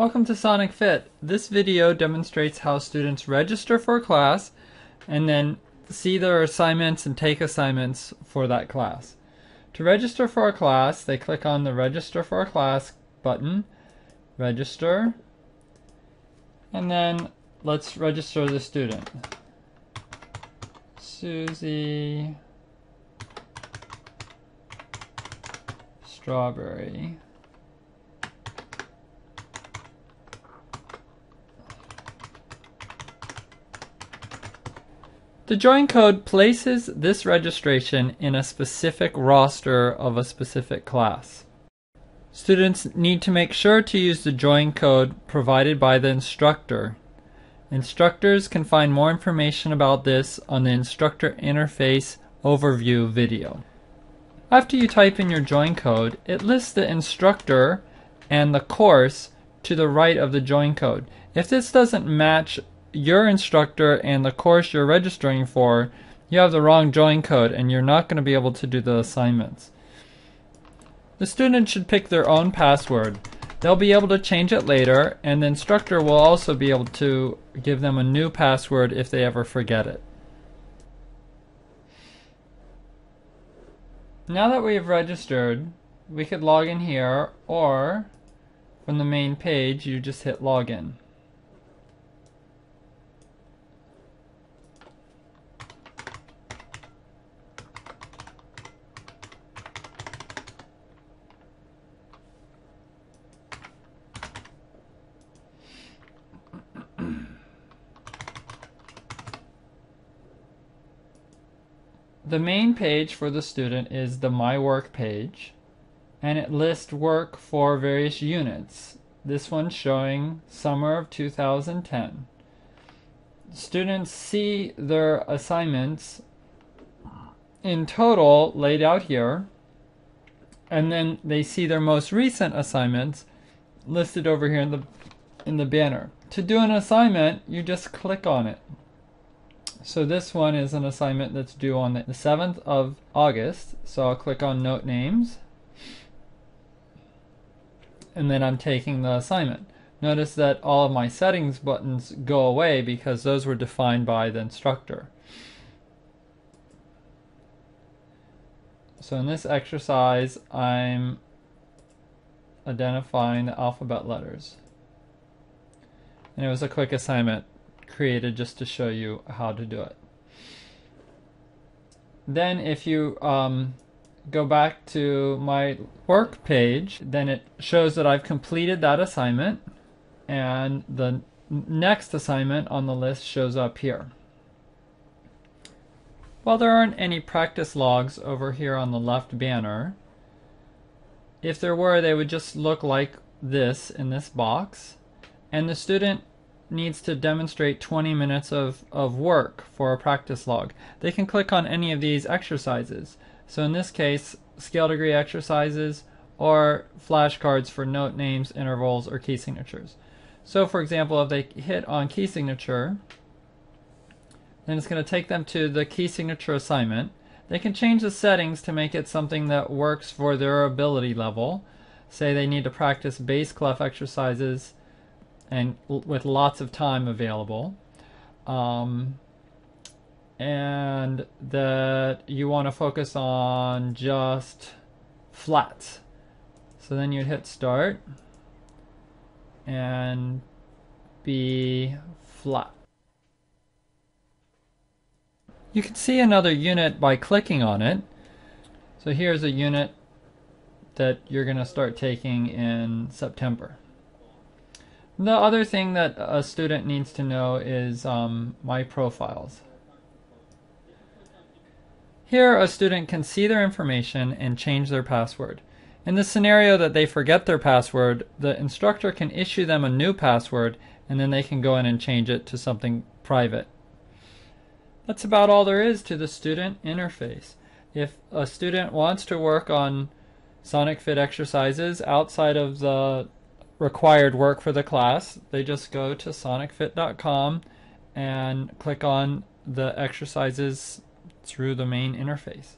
Welcome to Sonic Fit. This video demonstrates how students register for a class and then see their assignments and take assignments for that class. To register for a class, they click on the Register for a Class button, register, and then let's register the student. Susie Strawberry. The join code places this registration in a specific roster of a specific class. Students need to make sure to use the join code provided by the instructor. Instructors can find more information about this on the Instructor Interface Overview video. After you type in your join code, it lists the instructor and the course to the right of the join code. If this doesn't match your instructor and the course you're registering for, you have the wrong join code and you're not going to be able to do the assignments. The student should pick their own password. They'll be able to change it later, and the instructor will also be able to give them a new password if they ever forget it. Now that we've registered, we could log in here, or from the main page you just hit login. The main page for the student is the My Work page, and it lists work for various units. This one's showing summer of 2010. Students see their assignments in total laid out here, and then they see their most recent assignments listed over here in the banner. To do an assignment, you just click on it. So this one is an assignment that's due on the 7th of August, so I'll click on Note Names, and then I'm taking the assignment. Notice that all of my settings buttons go away because those were defined by the instructor. So in this exercise, I'm identifying the alphabet letters. And it was a quick assignment created just to show you how to do it. Then if you go back to My Work page, then it shows that I've completed that assignment, and the next assignment on the list shows up here. While there aren't any practice logs over here on the left banner, if there were, they would just look like this in this box, and the student needs to demonstrate 20 minutes of work for a practice log. They can click on any of these exercises. So in this case, scale degree exercises or flashcards for note names, intervals, or key signatures. So for example, if they hit on key signature, then it's going to take them to the key signature assignment. They can change the settings to make it something that works for their ability level. Say they need to practice bass clef exercises and with lots of time available, and that you want to focus on just flats. So then you'd hit start and B flat. You can see another unit by clicking on it. So here's a unit that you're going to start taking in September. The other thing that a student needs to know is My Profiles. Here a student can see their information and change their password. In the scenario that they forget their password, the instructor can issue them a new password, and then they can go in and change it to something private. That's about all there is to the student interface. If a student wants to work on Sonic Fit exercises outside of the required work for the class, they just go to SonicFit.com and click on the exercises through the main interface.